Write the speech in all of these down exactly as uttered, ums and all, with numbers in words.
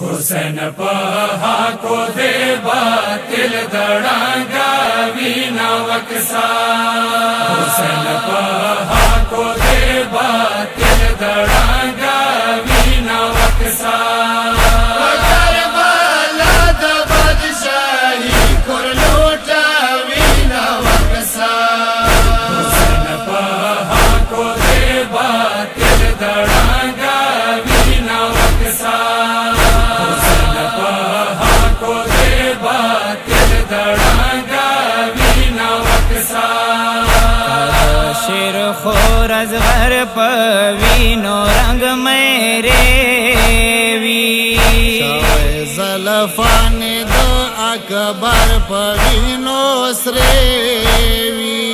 हुसैन पहा को दे बातिल दड़ांगा वीना वक्सा, हुसैन पहा को दे बातिल दड़ांगा वीना वक्सा। करबला द बादशाही कुर लूटा वीना वक्सा, हुसैन पहा को दे बातिल दड़ांगा वीना वक्सा। शेर खोर अजगर पवीनो रंग मेरे ज़लफ़ान दो अकबर पवीनो श्रेवी।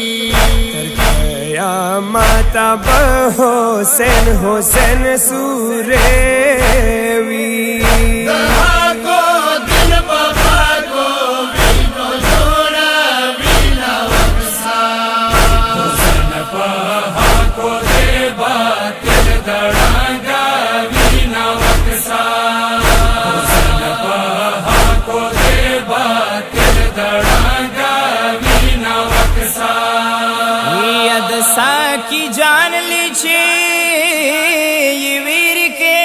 क़यामत हुसैन हुसैन सूरेवी। की जान लीछे ये वीर के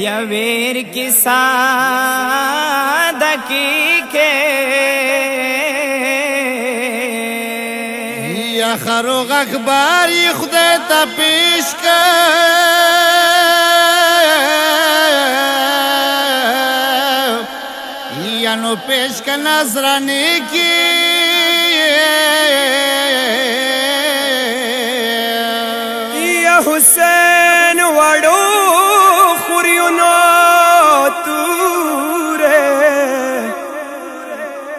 या वीर के सादकी के या खरोग अखबार ये खुदा तपेश या नो पेश का नजराने की हुसैन वड़ो खुरियो नो तूरे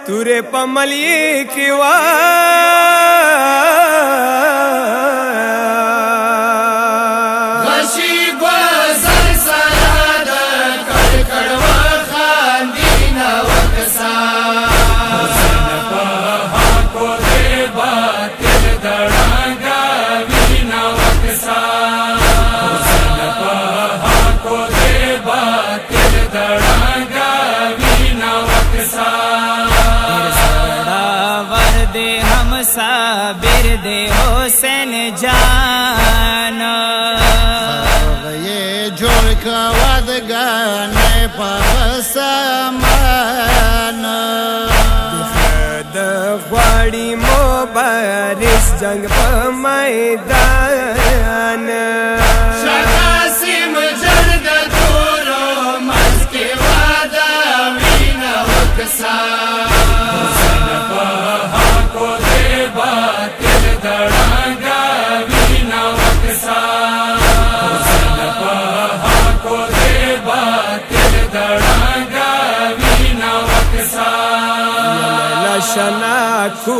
तूरे पमलिए के साबिर दे हुसैन जाना ये जोड़ का वाद गाने पासमाना दवाड़ी मोबारिश जंग पर मैदान शनाखू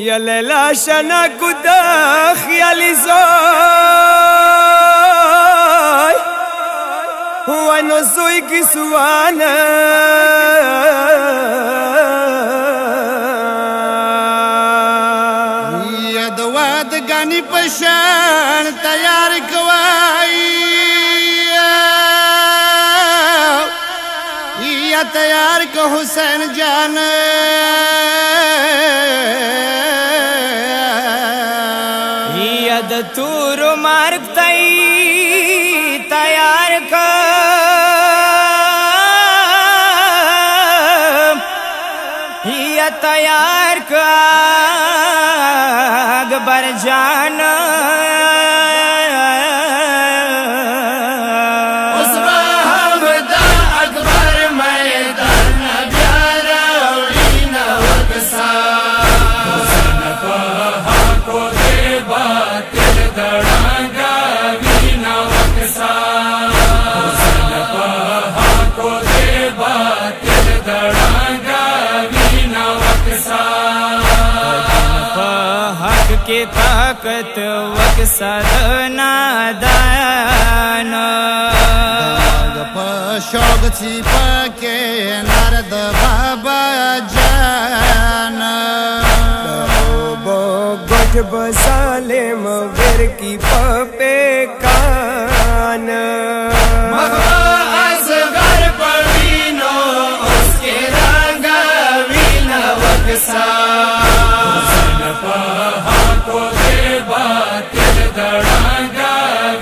या लैला शनाखू दा ख्याली जोय हुआ नोई की सुवाना यदवाद गानी पशान तैयार कवाई तैयार को हुसैन जान यद तूर मार्ग तई तैयार का तैयार का अकबर जान के ताकत वक्सरना दाना शौक छिपा के नर्द बाबा जाना। बसाले मगर की पपे कान असगर पवीनो उसके रागा वीना वक्सा को देवा तिल दड़ागा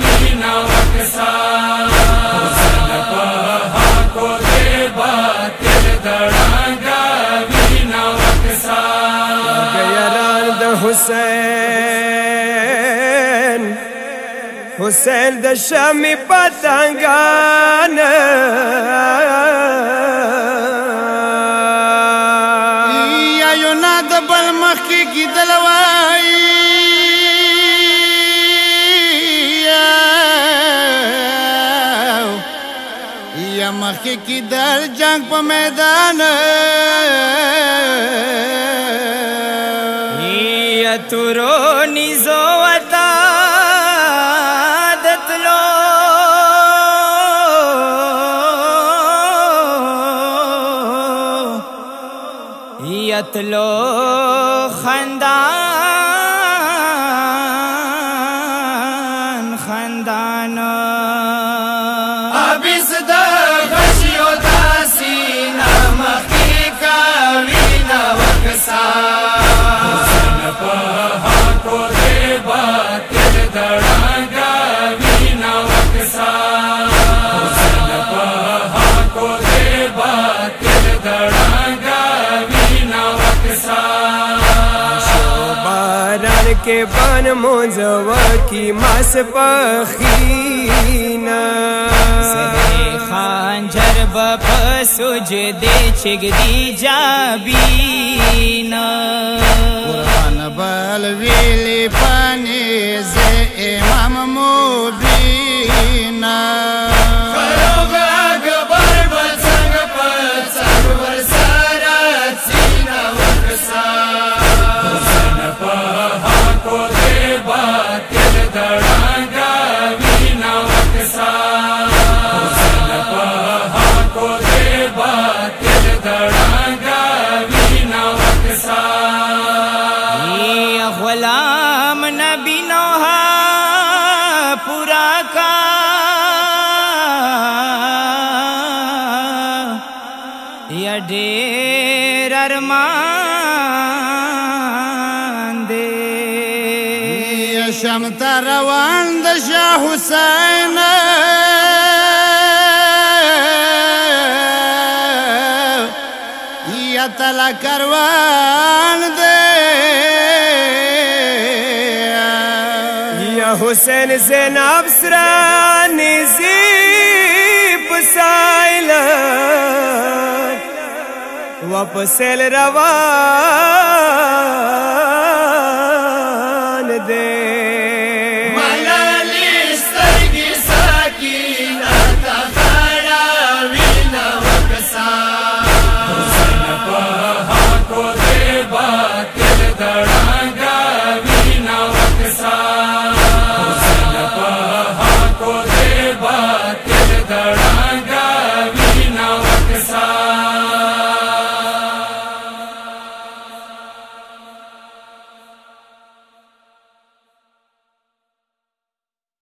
वीना वक्सा को देवा तिल दड़ागा वीना वक्सा हुसैन हुसैन द शमी पतंगान युनाद बल मखी की दलवाई या मखी की दर जंग प मैदान तुरो निजो अतादत लो यत लो खंदान खंदान अब इस दशियो दासी नाम की कवि नवकसा के बन मोजवा की मस पखीना खांझर बप सुज दे छिगदी जाबीना कुरान बल वेले पानी से इमाम मुबीना गुलाम नबी नोहा पूरा का या ढेर अरमान दे शमता रवान दशा हुसैन या तला करवान दे हुसैन से नाबसरा निजीब साइल वापसेल रवा